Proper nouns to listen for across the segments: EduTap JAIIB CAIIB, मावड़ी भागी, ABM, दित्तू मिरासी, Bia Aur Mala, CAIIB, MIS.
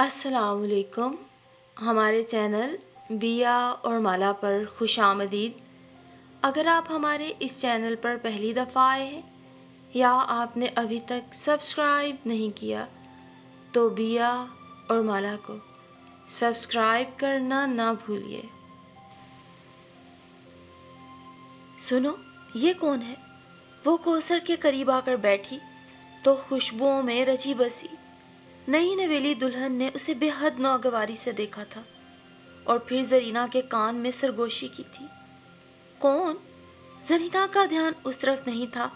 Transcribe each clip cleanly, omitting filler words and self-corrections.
अस्सलाम वालेकुम। हमारे चैनल बिया और माला पर खुश आमदीद। अगर आप हमारे इस चैनल पर पहली दफ़ा आए हैं या आपने अभी तक सब्सक्राइब नहीं किया तो बिया और माला को सब्सक्राइब करना ना भूलिए। सुनो, ये कौन है? वो कोसर के करीब आकर बैठी तो खुशबुओं में रची बसी। नई नवेली दुल्हन ने उसे बेहद नागवारी से देखा था और फिर जरीना के कान में सरगोशी की थी। कौन? जरीना का ध्यान उस तरफ नहीं था,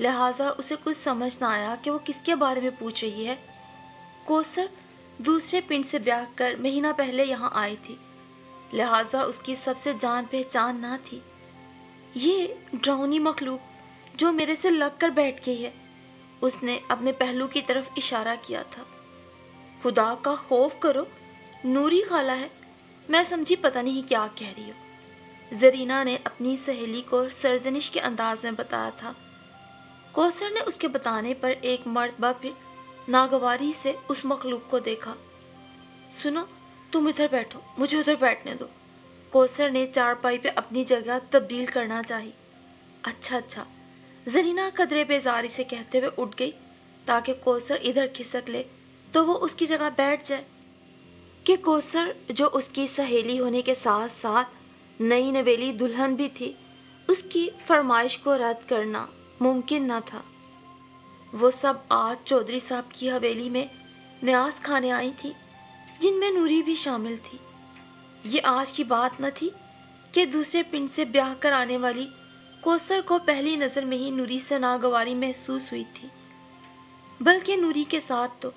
लिहाजा उसे कुछ समझ ना आया कि वो किसके बारे में पूछ रही है। कोसर दूसरे पिंड से ब्याह कर महीना पहले यहाँ आई थी, लिहाजा उसकी सबसे जान पहचान ना थी। ये डरावनी मखलूक जो मेरे से लग कर बैठ गई है, उसने अपने पहलू की तरफ इशारा किया था। खुदा का खौफ करो, नूरी खाला है। मैं समझी पता नहीं क्या कह रही हो, जरीना ने अपनी सहेली को सरजनिश के अंदाज में बताया था। कोसर ने उसके बताने पर एक मर्तबा फिर नागवारी से उस मखलूक को देखा। सुनो, तुम इधर बैठो, मुझे उधर बैठने दो। कोसर ने चारपाई पे अपनी जगह तब्दील करना चाहिए। अच्छा, जरीना कदरे बेजारी से कहते हुए उठ गई ताकि कोसर इधर खिसक ले तो वो उसकी जगह बैठ जाए। कि कोसर, जो उसकी सहेली होने के साथ साथ नई नवेली दुल्हन भी थी, उसकी फरमाइश को रद्द करना मुमकिन ना था। वो सब आज चौधरी साहब की हवेली में न्यास खाने आई थी, जिनमें नूरी भी शामिल थी। ये आज की बात न थी कि दूसरे पिंड से ब्याह कर आने वाली कोसर को पहली नज़र में ही नूरी से नागवारी महसूस हुई थी, बल्कि नूरी के साथ तो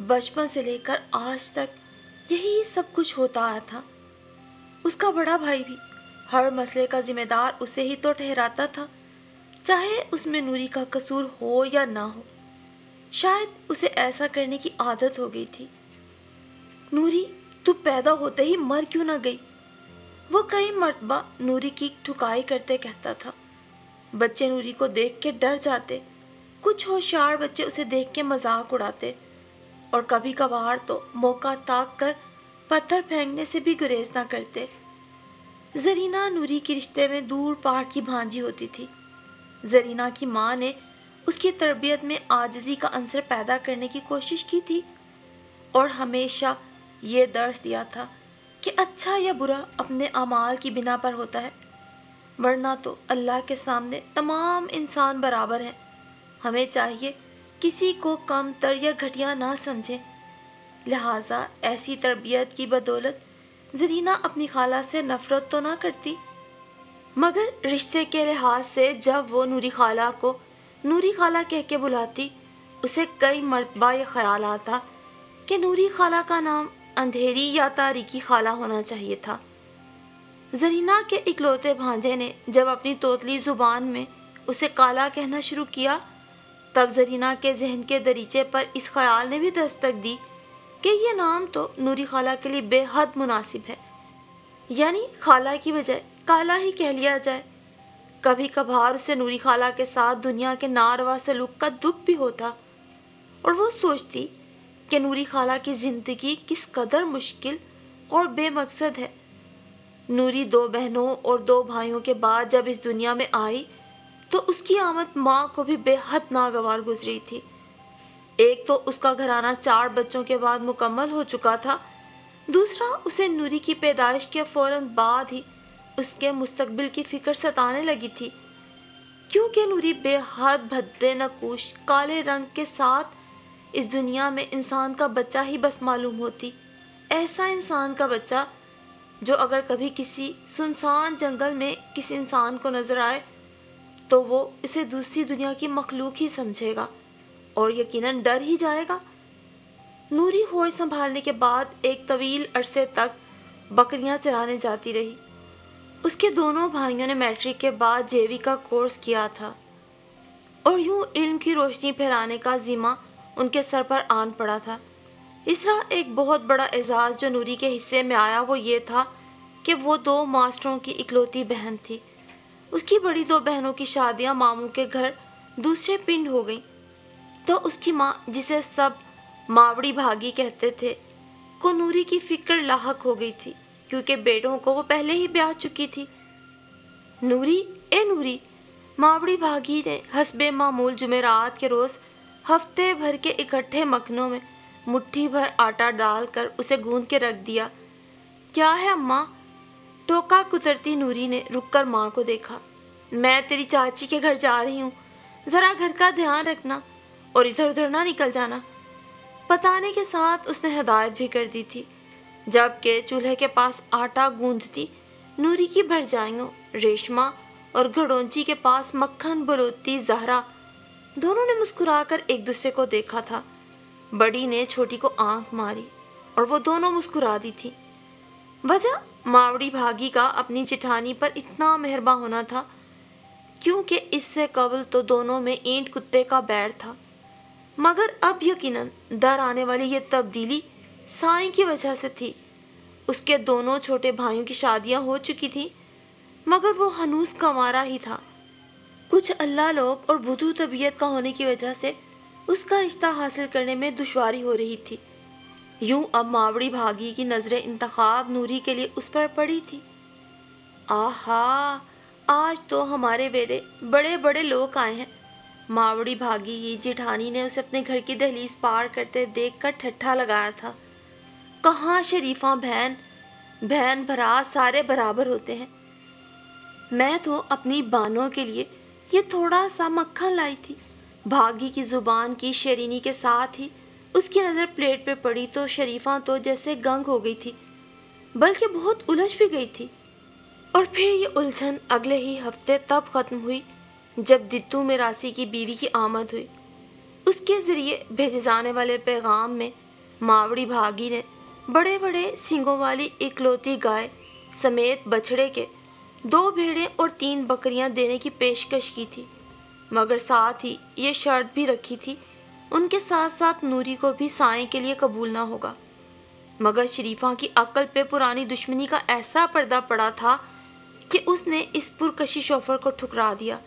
बचपन से लेकर आज तक यही सब कुछ होता आया था। उसका बड़ा भाई भी हर मसले का जिम्मेदार उसे ही तो ठहराता था, चाहे उसमें नूरी का कसूर हो या ना हो। शायद उसे ऐसा करने की आदत हो गई थी। नूरी, तू पैदा होते ही मर क्यों ना गई? वो कई मर्तबा नूरी की ठुकाई करते कहता था। बच्चे नूरी को देख के डर जाते, कुछ होशियार बच्चे उसे देख के मजाक उड़ाते और कभी कभार तो मौका ताक कर पत्थर फेंकने से भी गुरेज ना करते। जरीना नूरी के रिश्ते में दूर पार की भांजी होती थी। जरीना की माँ ने उसकी तरबियत में आजिज़ी का अंसर पैदा करने की कोशिश की थी और हमेशा ये दर्स दिया था कि अच्छा या बुरा अपने अमाल की बिना पर होता है, वरना तो अल्लाह के सामने तमाम इंसान बराबर हैं। हमें चाहिए किसी को कम तर या घटिया ना समझें। लिहाजा ऐसी तरबियत की बदौलत जरीना अपनी खाला से नफ़रत तो ना करती, मगर रिश्ते के लिहाज से जब वो नूरी खाला को नूरी खाला कह के बुलाती, उसे कई मरतबा ये ख्याल आता कि नूरी खाला का नाम अंधेरी या तारीकी खाला होना चाहिए था। जरीना के इकलौते भांजे ने जब अपनी तोतली ज़ुबान में उसे काला कहना शुरू किया, तब जरीना के जहन के दरीचे पर इस ख्याल ने भी दस्तक दी कि यह नाम तो नूरी खाला के लिए बेहद मुनासिब है, यानी खाला की बजाय काला ही कह लिया जाए। कभी कभार उसे नूरी खाला के साथ दुनिया के नारवा सलूक का दुख भी होता और वो सोचती कि नूरी खाला की ज़िंदगी किस कदर मुश्किल और बेमकसद है। नूरी दो बहनों और दो भाइयों के बाद जब इस दुनिया में आई तो उसकी आमद माँ को भी बेहद नागवार गुजरी थी। एक तो उसका घराना 4 बच्चों के बाद मुकम्मल हो चुका था, दूसरा उसे नूरी की पैदाइश के फ़ौरन बाद ही उसके मुस्तकबिल की फ़िक्र सताने लगी थी, क्योंकि नूरी बेहद भद्दे नकूश काले रंग के साथ इस दुनिया में इंसान का बच्चा ही बस मालूम होती। ऐसा इंसान का बच्चा जो अगर कभी किसी सुनसान जंगल में किसी इंसान को नज़र आए तो वो इसे दूसरी दुनिया की मखलूक ही समझेगा और यकीनन डर ही जाएगा। नूरी होश संभालने के बाद एक तवील अरसे तक बकरियां चराने जाती रही। उसके दोनों भाइयों ने मैट्रिक के बाद जेवी का कोर्स किया था और यूँ इल्म की रोशनी फैलाने का ज़िम्मा उनके सर पर आन पड़ा था। इस तरह एक बहुत बड़ा एजाज़ जो नूरी के हिस्से में आया वो ये था कि वो 2 मास्टरों की इकलौती बहन थी। उसकी बड़ी 2 बहनों की शादियां मामू के घर दूसरे पिंड हो गईं, तो उसकी माँ, जिसे सब मावड़ी भागी कहते थे, को नूरी की फिक्र लाहक हो गई थी क्योंकि बेटों को वो पहले ही ब्याह चुकी थी। नूरी ए नूरी, मावड़ी भागी ने हसबे मामूल जुमेरात के रोज़ हफ्ते भर के इकट्ठे मखनों में मुट्ठी भर आटा डालकर उसे गूंद के रख दिया। क्या है अम्मा? टोका कुतरती नूरी ने रुककर माँ को देखा। मैं तेरी चाची के घर जा रही हूँ, ज़रा घर का ध्यान रखना और इधर उधर ना निकल जाना, बताने के साथ उसने हदायत भी कर दी थी। जबकि चूल्हे के पास आटा गूंधती नूरी की भरजाइयों रेशमा और घड़ोंची के पास मक्खन बलोती जहरा दोनों ने मुस्कुराकर एक दूसरे को देखा था। बड़ी ने छोटी को आंख मारी और वो दोनों मुस्कुरा दी थी। वजह मावड़ी भागी का अपनी जेठानी पर इतना मेहरबान होना था क्योंकि इससे कबल तो दोनों में ईंट कुत्ते का बैर था, मगर अब यकीनन डर आने वाली ये तब्दीली साईं की वजह से थी। उसके दोनों छोटे भाइयों की शादियां हो चुकी थीं, मगर वो हनूस कमारा ही था। कुछ अल्लाह लोग और बुद्धू तबीयत का होने की वजह से उसका रिश्ता हासिल करने में दुश्वारी हो रही थी। यूं अब मावड़ी भागी की नज़रें इंतखाब नूरी के लिए उस पर पड़ी थी। आहा, आज तो हमारे बेरे बड़े बड़े लोग आए हैं, मावड़ी भागी की जेठानी ने उसे अपने घर की दहलीज पार करते देखकर ठट्ठा लगाया था। कहाँ शरीफा बहन बहन भरा सारे बराबर होते हैं, मैं तो अपनी बानों के लिए ये थोड़ा सा मक्खन लाई थी। भागी की ज़ुबान की शेरीनी के साथ ही उसकी नज़र प्लेट पे पड़ी तो शरीफा तो जैसे गंग हो गई थी, बल्कि बहुत उलझ भी गई थी। और फिर ये उलझन अगले ही हफ्ते तब ख़त्म हुई जब दित्तू मिरासी की बीवी की आमद हुई। उसके ज़रिए भेजे जाने वाले पैगाम में मावड़ी भागी ने बड़े बड़े सींगों वाली इकलौती गाय समेत बछड़े के 2 भेड़ें और 3 बकरियां देने की पेशकश की थी, मगर साथ ही ये शर्त भी रखी थी उनके साथ साथ नूरी को भी साईं के लिए कबूल ना होगा। मगर शरीफा की अकल पे पुरानी दुश्मनी का ऐसा पर्दा पड़ा था कि उसने इस पुरकशी शोफर को ठुकरा दिया।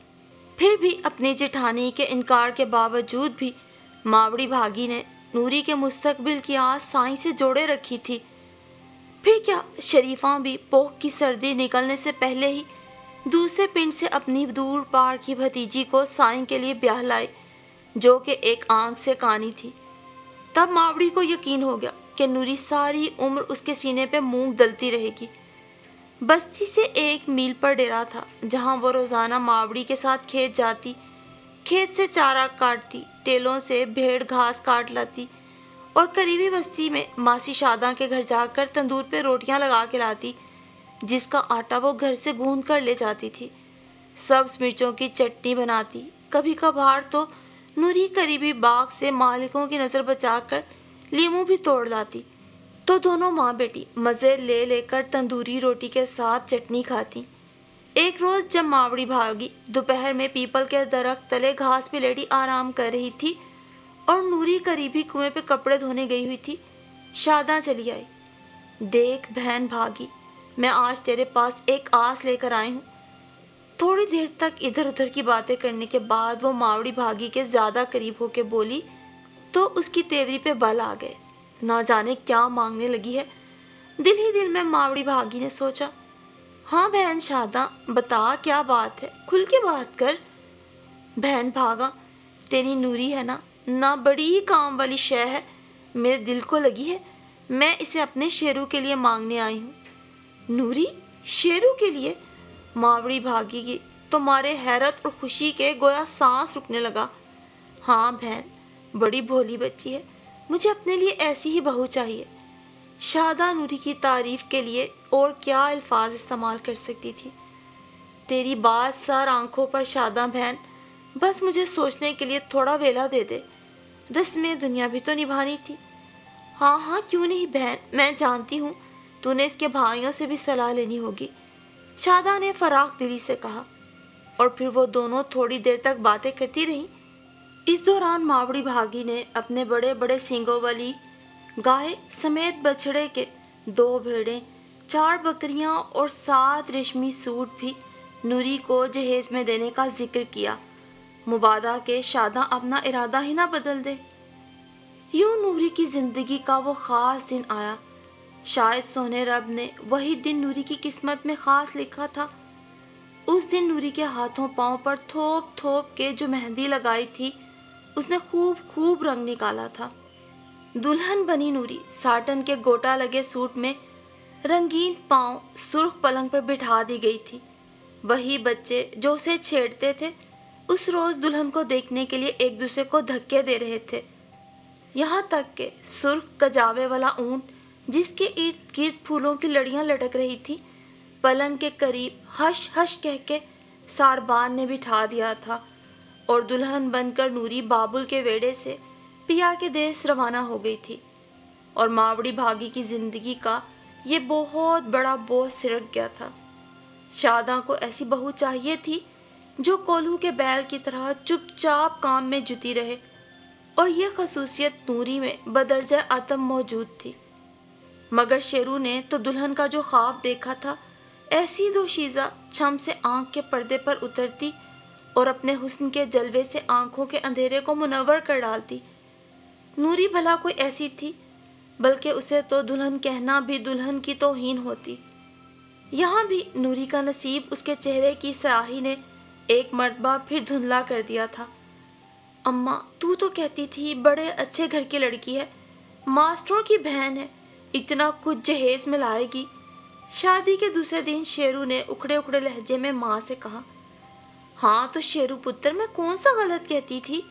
फिर भी अपनी जेठानी के इनकार के बावजूद भी मावड़ी भागी ने नूरी के मुस्तकबिल की आस साईं से जोड़े रखी थी। फिर क्या शरीफा भी पोख की सर्दी निकलने से पहले ही दूसरे पिंड से अपनी दूर पार की भतीजी को साईं के लिए ब्याह लाई, जो कि एक आंख से कानी थी। तब मावड़ी को यकीन हो गया कि नूरी सारी उम्र उसके सीने पे मूंग दलती रहेगी। बस्ती से 1 मील पर डेरा था जहां वो रोज़ाना मावड़ी के साथ खेत जाती, खेत से चारा काटती, टेलों से भेड़ घास काट लाती और करीबी बस्ती में मासी शादा के घर जाकर तंदूर पे रोटियां लगा के लाती, जिसका आटा वो घर से गूंद कर ले जाती थी। सब्ज़ मिर्चों की चटनी बनाती। कभी कभार तो नूरी करीबी बाग से मालिकों की नज़र बचाकर लीमू भी तोड़ लाती, तो दोनों माँ बेटी मज़े ले लेकर तंदूरी रोटी के साथ चटनी खाती। एक रोज़ जब मावड़ी भागी दोपहर में पीपल के दरख्त तले घास पे लेटी आराम कर रही थी और नूरी करीबी कुएं पे कपड़े धोने गई हुई थी, शादा चली आई। देख बहन भागी, मैं आज तेरे पास एक आस लेकर आई हूँ। थोड़ी देर तक इधर उधर की बातें करने के बाद वो मावड़ी भागी के ज़्यादा करीब होके बोली तो उसकी तेवरी पे बल आ गए। ना जाने क्या मांगने लगी है, दिल ही दिल में मावड़ी भागी ने सोचा। हाँ बहन शादा, बता क्या बात है, खुल के बात कर। बहन भागा, तेरी नूरी है ना, ना बड़ी काम वाली शय है, मेरे दिल को लगी है, मैं इसे अपने शेरू के लिए मांगने आई हूँ। नूरी शेरू के लिए? मावड़ी भागी की तो मारे हैरत और खुशी के गोया सांस रुकने लगा। हाँ बहन, बड़ी भोली बच्ची है, मुझे अपने लिए ऐसी ही बहू चाहिए। शादा नूरी की तारीफ़ के लिए और क्या अल्फाज इस्तेमाल कर सकती थी। तेरी बात सार आंखों पर शादा बहन, बस मुझे सोचने के लिए थोड़ा वेला दे दे, रस्में दुनिया भी तो निभानी थी। हाँ हाँ क्यों नहीं बहन, मैं जानती हूँ तूने इसके भाइयों से भी सलाह लेनी होगी, शादा ने फराख दिली से कहा। और फिर वो दोनों थोड़ी देर तक बातें करती रहीं। इस दौरान मावड़ी भागी ने अपने बड़े बड़े सींगों वाली गाय समेत बछड़े के 2 भेड़ें 4 बकरियां और 7 रेशमी सूट भी नूरी को जहेज में देने का जिक्र किया, मुबादा के शादा अपना इरादा ही ना बदल दे। यूं नूरी की ज़िंदगी का वो ख़ास दिन आया। शायद सोने रब ने वही दिन नूरी की किस्मत में ख़ास लिखा था। उस दिन नूरी के हाथों पाँव पर थोप थोप के जो मेहंदी लगाई थी, उसने खूब खूब रंग निकाला था। दुल्हन बनी नूरी साटन के गोटा लगे सूट में रंगीन पाँव सुर्ख पलंग पर बिठा दी गई थी। वही बच्चे जो उसे छेड़ते थे उस रोज़ दुल्हन को देखने के लिए एक दूसरे को धक्के दे रहे थे। यहाँ तक के सुर्ख कजावे वाला ऊंट जिसके इर्द गिर्द फूलों की लड़ियाँ लटक रही थी, पलंग के करीब हश हश कह के सारबान ने बिठा दिया था और दुल्हन बनकर नूरी बाबुल के वेड़े से पिया के देश रवाना हो गई थी। और मावड़ी भागी की ज़िंदगी का ये बहुत बड़ा बोझ सिरक गया था। शादा को ऐसी बहू चाहिए थी जो कोल्हू के बैल की तरह चुपचाप काम में जुटी रहे, और यह खसूसियत नूरी में बदरजा आत्म मौजूद थी। मगर शेरू ने तो दुल्हन का जो ख्वाब देखा था, ऐसी दो शीज़ा छम से आँख के पर्दे पर उतरती और अपने हुस्न के जलवे से आँखों के अंधेरे को मुनव्वर कर डालती। नूरी भला कोई ऐसी थी, बल्कि उसे तो दुल्हन कहना भी दुल्हन की तौहीन होती। यहाँ भी नूरी का नसीब उसके चेहरे की स्याही ने एक मरतबा फिर धुंधला कर दिया था। अम्मा, तू तो कहती थी बड़े अच्छे घर की लड़की है, मास्टरों की बहन है, इतना कुछ जहेज में लाएगी। शादी के दूसरे दिन शेरू ने उखड़े उखड़े लहजे में माँ से कहा। हाँ तो शेरू पुत्र, मैं कौन सा गलत कहती थी।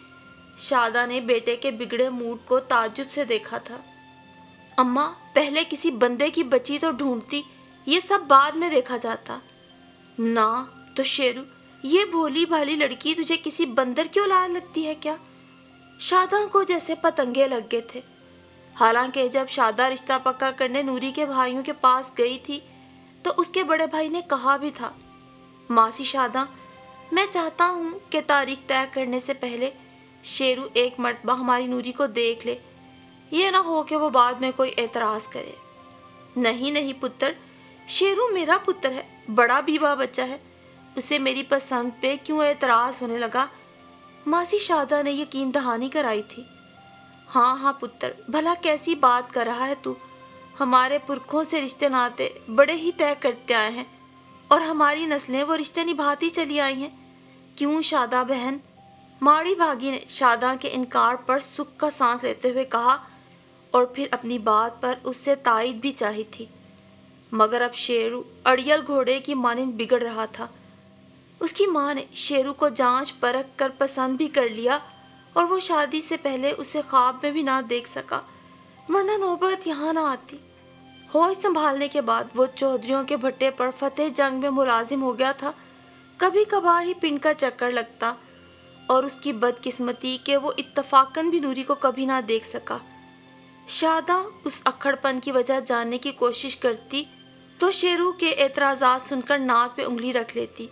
शादा ने बेटे के बिगड़े मूड को ताज्जुब से देखा था। अम्मा, पहले किसी बंदे की बच्ची तो ढूंढती, ये सब बाद में देखा जाता। ना तो शेरू, ये भोली भाली लड़की तुझे किसी बंदर की औलाद लगती है क्या। शादा को जैसे पतंगे लग गए थे। हालांकि जब शादा रिश्ता पक्का करने नूरी के भाइयों के पास गई थी तो उसके बड़े भाई ने कहा भी था, मासी शादा, मैं चाहता हूँ कि तारीख तय करने से पहले शेरू एक मरतबा हमारी नूरी को देख ले, ये ना हो कि वो बाद में कोई एतराज़ करे। नहीं नहीं पुत्र, शेरू मेरा पुत्र है, बड़ा बीवा बच्चा है, उसे मेरी पसंद पे क्यों एतराज़ होने लगा। मासी शादा ने यकीन दहानी कराई थी। हाँ हाँ पुत्र, भला कैसी बात कर रहा है तू। हमारे पुरखों से रिश्ते नाते बड़े ही तय करते आए हैं और हमारी नस्लें वो रिश्ते निभाती चली आई हैं। क्यों शादा बहन। माड़ी भागी ने शादा के इनकार पर सुख का सांस लेते हुए कहा और फिर अपनी बात पर उससे तायद भी चाही थी। मगर अब शेरू अड़ियल घोड़े की मानिंद बिगड़ रहा था। उसकी माँ ने शेरू को जांच परख कर पसंद भी कर लिया और वो शादी से पहले उसे ख्वाब में भी ना देख सका, वरना नौबत यहाँ ना आती। होश संभालने के बाद वो चौधरियों के भट्टे पर फतेह जंग में मुलाजिम हो गया था। कभी कभार ही पिंड का चक्कर लगता और उसकी बदकिस्मती कि वो इत्तफाकन भी नूरी को कभी ना देख सका। शादा उस अक्खड़पन की वजह जानने की कोशिश करती तो शेरू के एतराज़ात सुनकर नाक पे उंगली रख लेती।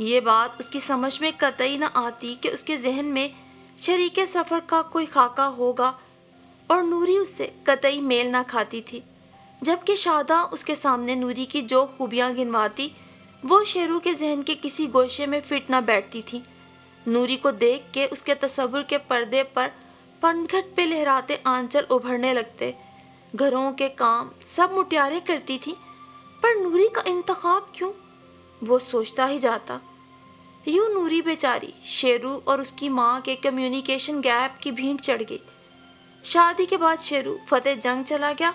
ये बात उसकी समझ में कतई ना आती कि उसके जहन में शरीके सफ़र का कोई खाका होगा और नूरी उससे कतई मेल ना खाती थी। जबकि शादा उसके सामने नूरी की जो खूबियाँ गिनवाती वो शेरू के जहन के किसी गोशे में फिट ना बैठती थी। नूरी को देख के उसके तसव्वुर के पर्दे पर पनघट पे लहराते आंचल उभरने लगते। घरों के काम सब मुटियारें करती थी, पर नूरी का इंतखाब क्यों, वो सोचता ही जाता। यूँ नूरी बेचारी शेरू और उसकी माँ के कम्युनिकेशन गैप की भीड़ चढ़ गई। शादी के बाद शेरू फतेह जंग चला गया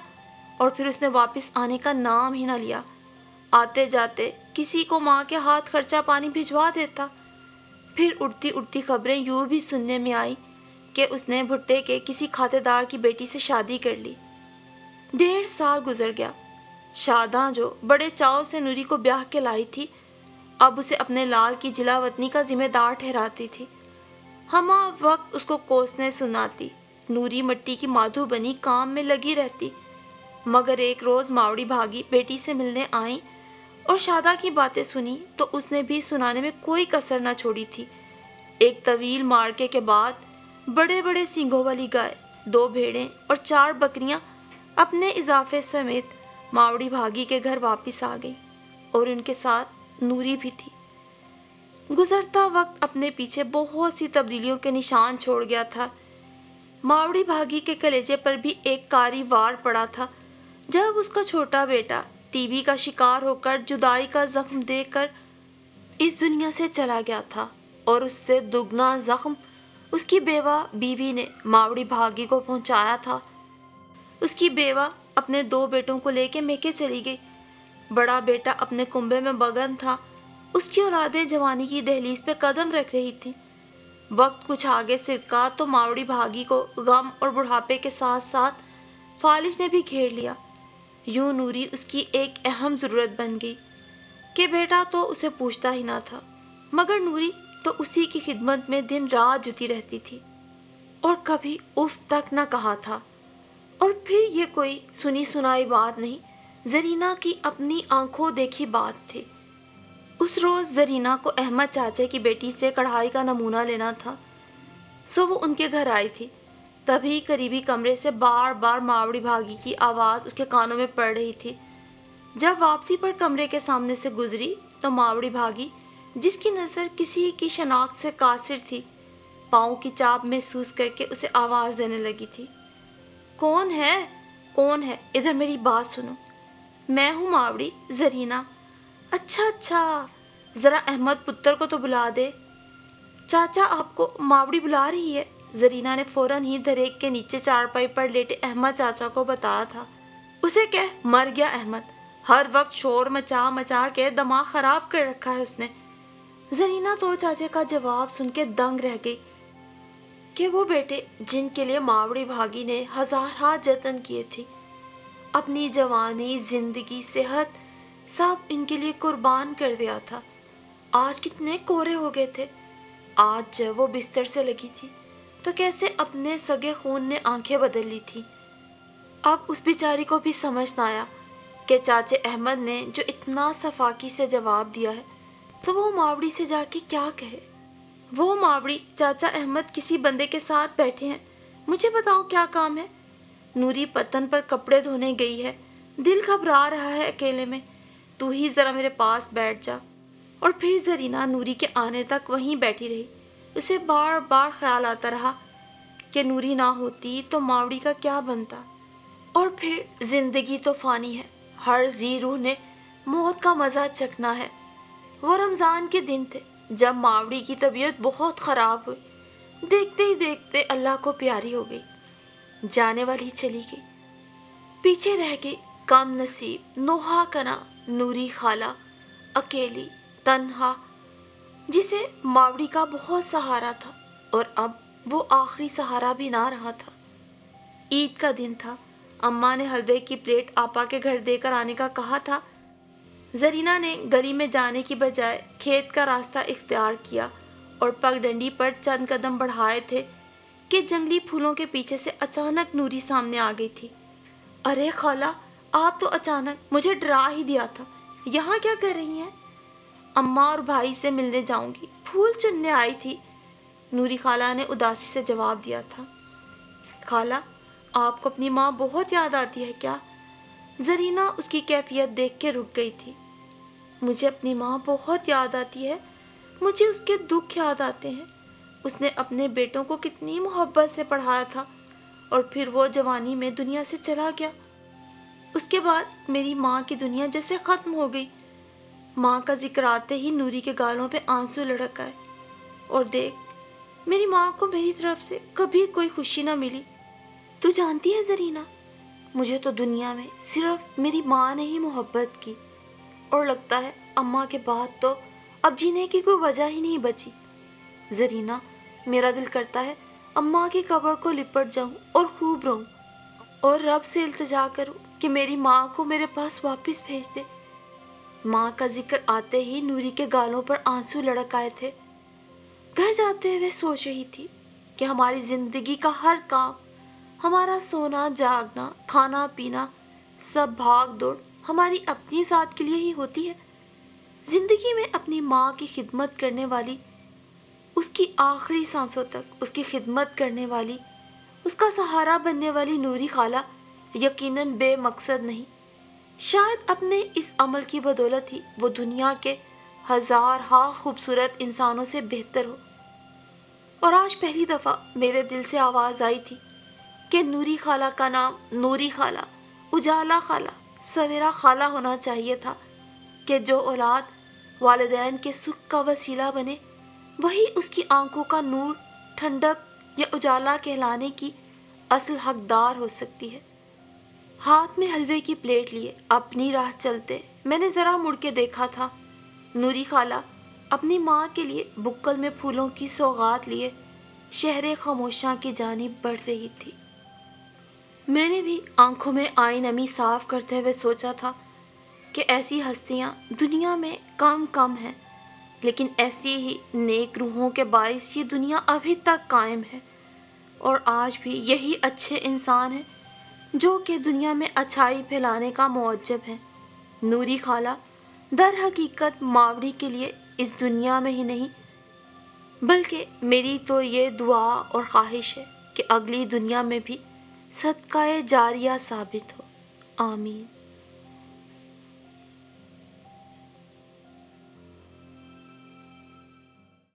और फिर उसने वापस आने का नाम ही ना लिया। आते जाते किसी को माँ के हाथ खर्चा पानी भिजवा देता। फिर उड़ती उड़ती खबरें यूँ भी सुनने में आई कि उसने भुट्टे के किसी खातेदार की बेटी से शादी कर ली। 1.5 साल गुजर गया। शादा जो बड़े चाव से नूरी को ब्याह के लाई थी, अब उसे अपने लाल की जिला वतनी का जिम्मेदार ठहराती थी। हमा वक्त उसको कोसने सुनाती। नूरी मिट्टी की माधु बनी काम में लगी रहती। मगर एक रोज़ मावड़ी भागी बेटी से मिलने आई और शादा की बातें सुनी तो उसने भी सुनाने में कोई कसर ना छोड़ी थी। एक तवील मार्के के बाद बड़े बड़े सींगों वाली गाय, 2 भेड़ें और 4 बकरियां अपने इजाफे समेत मावड़ी भागी के घर वापस आ गई और उनके साथ नूरी भी थी। गुजरता वक्त अपने पीछे बहुत सी तब्दीलियों के निशान छोड़ गया था। मावड़ी भागी के कलेजे पर भी एक कारी वार पड़ा था। जब उसका छोटा बेटा टीबी का शिकार होकर जुदाई का जख्म देकर इस दुनिया से चला गया था और उससे दुगना जख्म उसकी बेवा बीवी ने मावड़ी भागी को पहुंचाया था। उसकी बेवा अपने दो बेटों को लेके मेके चली गई। बड़ा बेटा अपने कुंबे में मगन था। उसकी औलादें जवानी की दहलीज पे कदम रख रही थी। वक्त कुछ आगे सिरका तो मावड़ी भागी को गम और बुढ़ापे के साथ साथ फालिज ने भी घेर लिया। यूं नूरी उसकी एक अहम ज़रूरत बन गई कि बेटा तो उसे पूछता ही ना था, मगर नूरी तो उसी की खिदमत में दिन रात जुटी रहती थी और कभी उफ तक न कहा था। और फिर ये कोई सुनी सुनाई बात नहीं, जरीना की अपनी आंखों देखी बात थी। उस रोज़ जरीना को अहमद चाचे की बेटी से कढ़ाई का नमूना लेना था, सो वो उनके घर आई थी। तभी करीबी कमरे से बार बार मावड़ी भागी की आवाज़ उसके कानों में पड़ रही थी। जब वापसी पर कमरे के सामने से गुजरी तो मावड़ी भागी, जिसकी नज़र किसी की शनाख्त से कासिर थी, पाँव की चाप महसूस करके उसे आवाज़ देने लगी थी। कौन है, कौन है, इधर मेरी बात सुनो। मैं हूँ मावड़ी, जरीना। अच्छा, ज़रा अहमद पुत्र को तो बुला दे, चाचा आपको मावड़ी बुला रही है। जरीना ने फ़ौरन ही दरेक के नीचे चारपाई पर लेटे अहमद चाचा को बताया था। उसे कह मर गया अहमद, हर वक्त शोर मचा मचा के दिमाग ख़राब कर रखा है उसने। जरीना तो चाचे का जवाब सुन के दंग रह गई कि वो बेटे जिनके लिए मावड़ी भागी ने हज़ार जतन किए थे, अपनी जवानी, ज़िंदगी, सेहत सब इनके लिए कुर्बान कर दिया था, आज कितने कोरे हो गए थे। आज जब वो बिस्तर से लगी थी तो कैसे अपने सगे खून ने आंखें बदल ली थी। अब उस बेचारी को भी समझ न आया कि चाचे अहमद ने जो इतना सफाकी से जवाब दिया है तो वो मावड़ी से जाके क्या कहे। वो मावड़ी, चाचा अहमद किसी बंदे के साथ बैठे हैं, मुझे बताओ क्या काम है। नूरी पतन पर कपड़े धोने गई है, दिल घबरा रहा है अकेले में, तू ही ज़रा मेरे पास बैठ जा। और फिर जरीना नूरी के आने तक वहीं बैठी रही। उसे बार बार ख्याल आता रहा कि नूरी ना होती तो मावड़ी का क्या बनता। और फिर ज़िंदगी तो फ़ानी है, हर जी रूह ने मौत का मज़ा चखना है। वो रमज़ान के दिन थे जब मावड़ी की तबीयत बहुत ख़राब हुई, देखते ही देखते अल्लाह को प्यारी हो गई, जाने वाली चली गई। पीछे रह गई कम नसीब नोहा कना नूरी खाला, अकेली तन्हा, जिसे मावड़ी का बहुत सहारा था और अब वो आखिरी सहारा भी ना रहा था। ईद का दिन था, अम्मा ने हलवे की प्लेट आपा के घर देकर आने का कहा था। जरीना ने गली में जाने की बजाय खेत का रास्ता इख्तियार किया और पगडंडी पर चंद कदम बढ़ाए थे कि जंगली फूलों के पीछे से अचानक नूरी सामने आ गई थी। अरे खाला, आप तो अचानक मुझे डरा ही दिया था, यहाँ क्या कर रही हैं? अम्मा और भाई से मिलने जाऊँगी, फूल चुनने आई थी, नूरी खाला ने उदासी से जवाब दिया था। खाला, आपको अपनी माँ बहुत याद आती है क्या? जरीना उसकी कैफियत देख के रुक गई थी। मुझे अपनी माँ बहुत याद आती है, मुझे उसके दुख याद आते हैं। उसने अपने बेटों को कितनी मोहब्बत से पढ़ाया था और फिर वो जवानी में दुनिया से चला गया। उसके बाद मेरी माँ की दुनिया जैसे ख़त्म हो गई। माँ का जिक्र आते ही नूरी के गालों पे आंसू लड़क आए। और देख, मेरी माँ को मेरी तरफ से कभी कोई खुशी ना मिली। तू जानती है जरीना, मुझे तो दुनिया में सिर्फ मेरी माँ ने ही मोहब्बत की, और लगता है अम्मा के बाद तो अब जीने की कोई वजह ही नहीं बची। जरीना, मेरा दिल करता है अम्मा की कब्र को लिपट जाऊँ और खूब रहूँ और रब से इल्तिजा करूँ कि मेरी माँ को मेरे पास वापस भेज दे। माँ का जिक्र आते ही नूरी के गालों पर आंसू लड़क आए थे। घर जाते हुए सोच रही थी कि हमारी ज़िंदगी का हर काम, हमारा सोना जागना, खाना पीना, सब भाग दौड़ हमारी अपनी ज़ात के लिए ही होती है। ज़िंदगी में अपनी माँ की खिदमत करने वाली, उसकी आखिरी सांसों तक उसकी खिदमत करने वाली, उसका सहारा बनने वाली नूरी खाला यकीनन बेमकसद नहीं। शायद अपने इस अमल की बदौलत ही वो दुनिया के हज़ारहा खूबसूरत इंसानों से बेहतर हो। और आज पहली दफ़ा मेरे दिल से आवाज़ आई थी कि नूरी खाला का नाम नूरी खाला, उजाला खाला, सवेरा खाला होना चाहिए था कि जो औलाद वालिदैन के सुख का वसीला बने वही उसकी आंखों का नूर, ठंडक या उजाला कहलाने की असल हकदार हो सकती है। हाथ में हलवे की प्लेट लिए अपनी राह चलते मैंने ज़रा मुड़ के देखा था। नूरी खाला अपनी माँ के लिए बुक्कल में फूलों की सौगात लिए शहरे खामोशां की जानिब बढ़ रही थी। मैंने भी आंखों में आई नमी साफ करते हुए सोचा था कि ऐसी हस्तियाँ दुनिया में कम कम हैं, लेकिन ऐसी ही नेक रूहों के बायस ये दुनिया अभी तक कायम है और आज भी यही अच्छे इंसान हैं जो कि दुनिया में अच्छाई फैलाने का मौजब है। नूरी खाला दर हकीकत मावड़ी के लिए इस दुनिया में ही नहीं, बल्कि मेरी तो ये दुआ और ख्वाहिश है कि अगली दुनिया में भी सदकाए जारिया साबित हो। आमीन।